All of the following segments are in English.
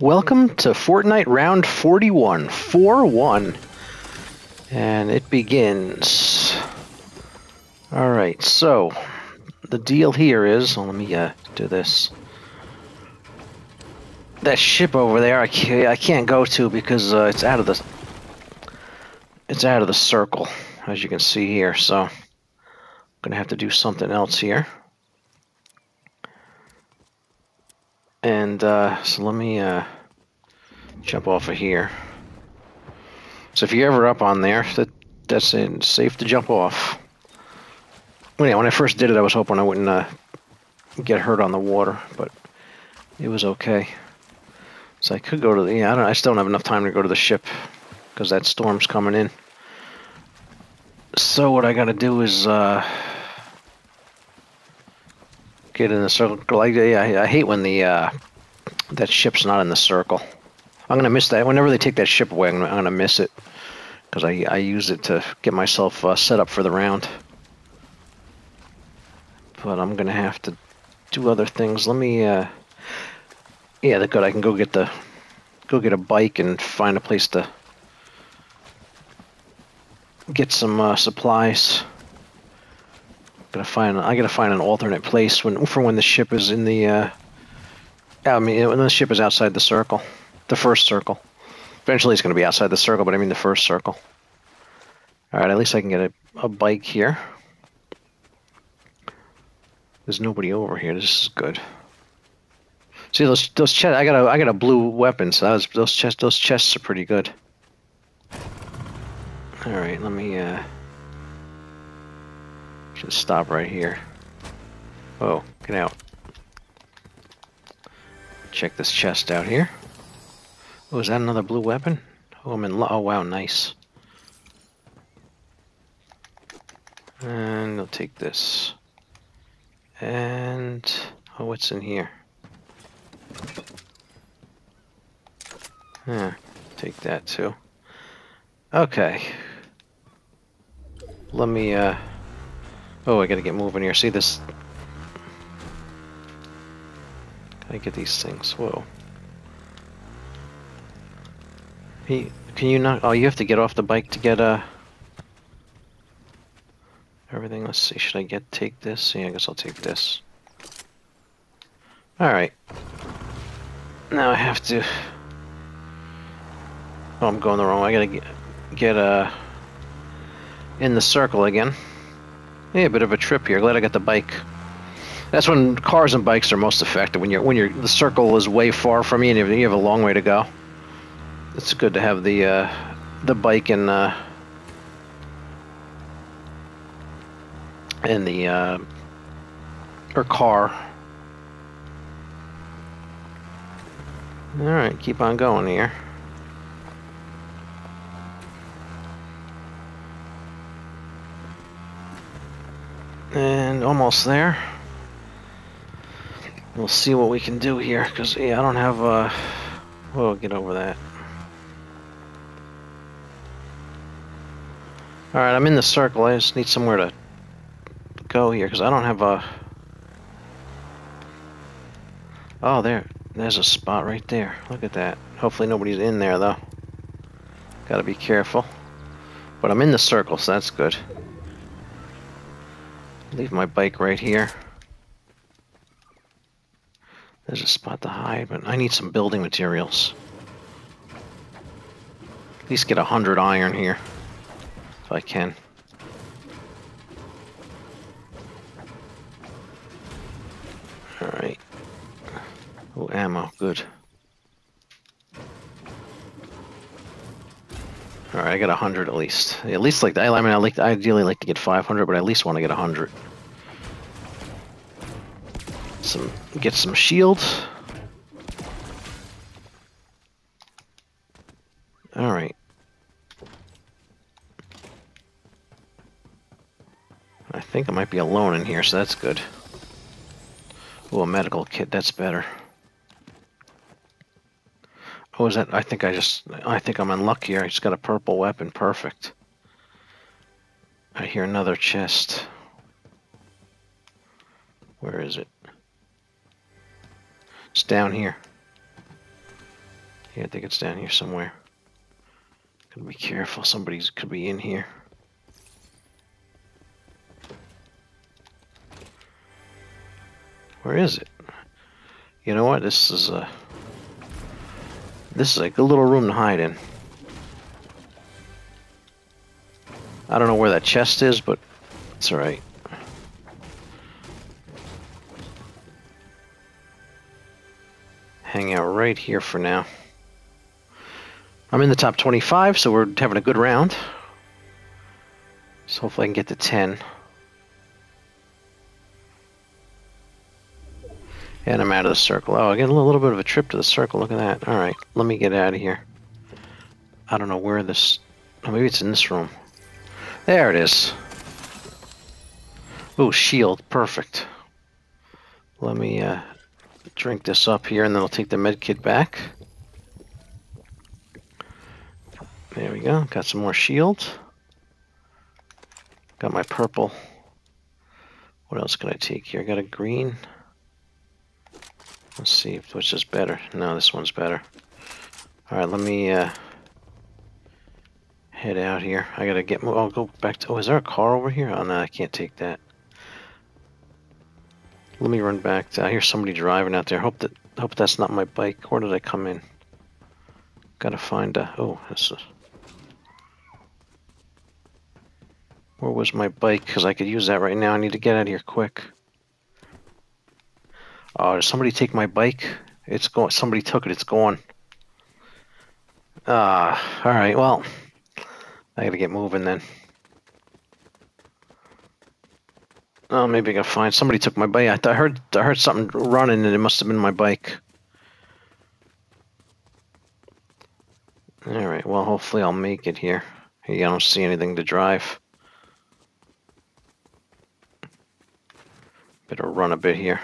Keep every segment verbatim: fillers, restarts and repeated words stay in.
Welcome to Fortnite round forty-one, four one, and it begins. All right, so the deal here is, well, let me uh, do this. That ship over there, I can't, I can't go to because uh, it's out of the, it's out of the circle, as you can see here. So I'm gonna have to do something else here. And uh, so let me uh, jump off of here. So if you're ever up on there, that that's it, safe to jump off. Well, yeah, when I first did it, I was hoping I wouldn't uh, get hurt on the water, but it was okay. So I could go to the. Yeah, I don't. I still don't have enough time to go to the ship because that storm's coming in. So what I gotta do is. Uh, Get in the circle. Like, yeah, I hate when the uh, that ship's not in the circle. I'm gonna miss that. Whenever they take that ship away, I'm gonna miss it because I I use it to get myself uh, set up for the round. But I'm gonna have to do other things. Let me. Uh, yeah, that's good. I can go get the go get a bike and find a place to get some uh, supplies. Gotta find. I gotta find an alternate place when for when the ship is in the. Uh, I mean, when the ship is outside the circle, the first circle. Eventually, it's gonna be outside the circle, but I mean the first circle. All right. At least I can get a, a bike here. There's nobody over here. This is good. See those those chests. I got a I got a blue weapon, so that was, those chests those chests are pretty good. All right. Let me. Uh, Should stop right here. Oh, get out. Check this chest out here. Oh, is that another blue weapon? Oh, I'm in love. Oh, wow, nice. And I'll take this. And. Oh, what's in here? Huh, take that too. Okay. Let me, uh. Oh, I gotta get moving here. See this? Gotta get these things. Whoa. He, can you not? Oh, you have to get off the bike to get uh everything. Let's see. Should I get take this? Yeah, I guess I'll take this. All right. Now I have to. Oh, I'm going the wrong way. I gotta get get uh in the circle again. Yeah, a bit of a trip here. Glad I got the bike. That's when cars and bikes are most effective. When you're when you're the circle is way far from you, and you have a long way to go. It's good to have the uh, the bike and uh, and the uh, or car. All right, keep on going here. And almost there. We'll see what we can do here, because yeah, I don't have a... Whoa, get over that. Alright, I'm in the circle. I just need somewhere to go here, because I don't have a... Oh, there. There's a spot right there. Look at that. Hopefully nobody's in there, though. Gotta be careful. But I'm in the circle, so that's good. Leave my bike right here. There's a spot to hide, but I need some building materials. At least get a hundred iron here, if I can. All right. Oh, ammo, good. All right, I got a hundred at least. At least like I mean, I like I ideally like to get five hundred, but I at least want to get a hundred. Some get some shield. All right. I think I might be alone in here, so that's good. Oh, a medical kit. That's better. Oh, is that? I think I just. I think I'm in luck here. I just got a purple weapon. Perfect. I hear another chest. Where is it? It's down here. Yeah, I think it's down here somewhere. Gotta be careful, somebody's could be in here. Where is it? You know what? This is a this is like a little room to hide in. I don't know where that chest is, but it's all right. Hang out right here for now. I'm in the top twenty-five, so we're having a good round. So hopefully I can get to ten. And I'm out of the circle. Oh, I get a little bit of a trip to the circle. Look at that. All right, let me get out of here. I don't know where this... Oh, maybe it's in this room. There it is. Oh, shield. Perfect. Let me uh, drink this up here, and then I'll take the med kit back. There we go. Got some more shield. Got my purple. What else can I take here? I got a green... Let's see if which is better. No, this one's better. All right, let me uh, head out here. I gotta get. I'll go back to. Oh, is there a car over here? Oh no, I can't take that. Let me run back. To, I hear somebody driving out there. Hope that. Hope that's not my bike. Where did I come in? Gotta find. A, oh, that's. A, where was my bike? Because I could use that right now. I need to get out of here quick. Oh, did somebody take my bike? It's going. Somebody took it. It's gone. Ah, all right. Well, I gotta get moving then. Oh, maybe I gotta find somebody took my bike. I, I heard. I heard something running, and it must have been my bike. All right. Well, hopefully I'll make it here. Hey, I don't see anything to drive. Better run a bit here.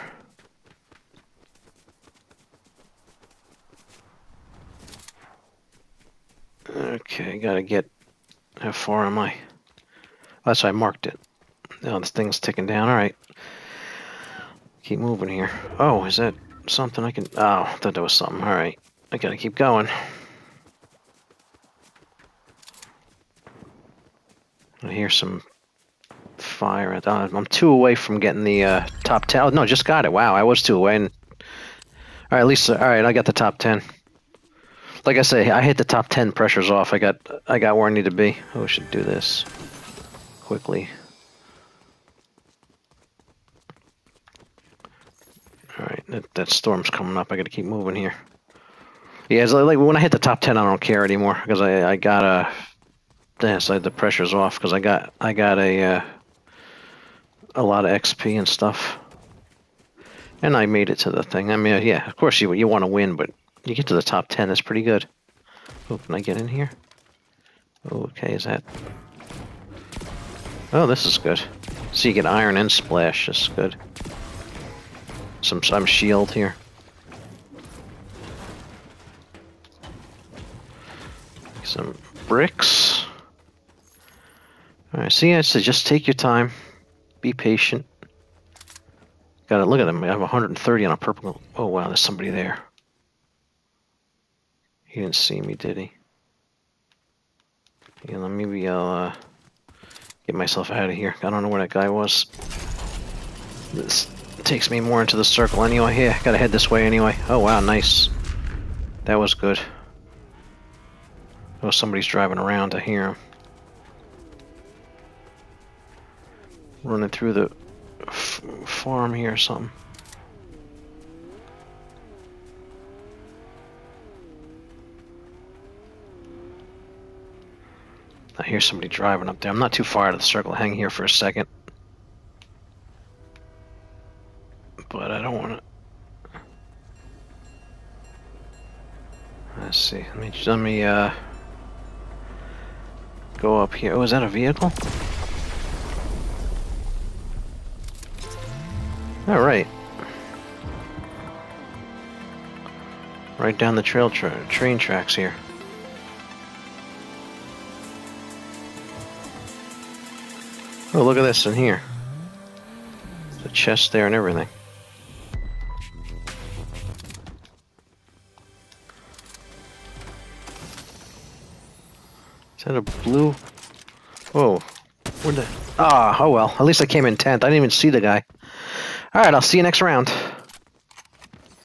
Okay, gotta get. How far am I? That's why I marked it. Oh, this thing's ticking down. All right, keep moving here. Oh, is that something I can? Oh, I thought that was something. All right, I gotta keep going. I hear some fire. At, uh, I'm two away from getting the uh, top ten. Oh, no, just got it. Wow, I was two away. And all right, at least all right, I got the top ten. Like I say, I hit the top ten. Pressure's off. I got, I got where I need to be. Oh, we should do this quickly. All right, that, that storm's coming up. I got to keep moving here. Yeah, it's like, like when I hit the top ten, I don't care anymore because I, I got a. Yeah, so the pressure's off because I got, I got a, uh, a lot of X P and stuff. And I made it to the thing. I mean, yeah, of course you, you want to win, but. You get to the top ten, that's pretty good. Oh, can I get in here? Oh, okay, is that... Oh, this is good. So you get iron and splash, that's good. Some, some shield here. Some bricks. Alright, see, I said just take your time. Be patient. Gotta look at them, I have one hundred thirty on a purple... Oh wow, there's somebody there. He didn't see me, did he? Yeah, let me maybe I'll uh, get myself out of here. I don't know where that guy was. This takes me more into the circle anyway. Yeah, gotta head this way anyway. Oh wow, nice. That was good. Oh, somebody's driving around. I hear him. Running through the f farm here or something. I hear somebody driving up there. I'm not too far out of the circle. Hang here for a second. But I don't want to... Let's see. Let me, let me uh, go up here. Oh, is that a vehicle? All right. Right down the trail tra- train tracks here. Oh, look at this in here. The chest there and everything. Is that a blue? Whoa. Where'd the... Ah, oh well. At least I came in tenth. I didn't even see the guy. Alright, I'll see you next round.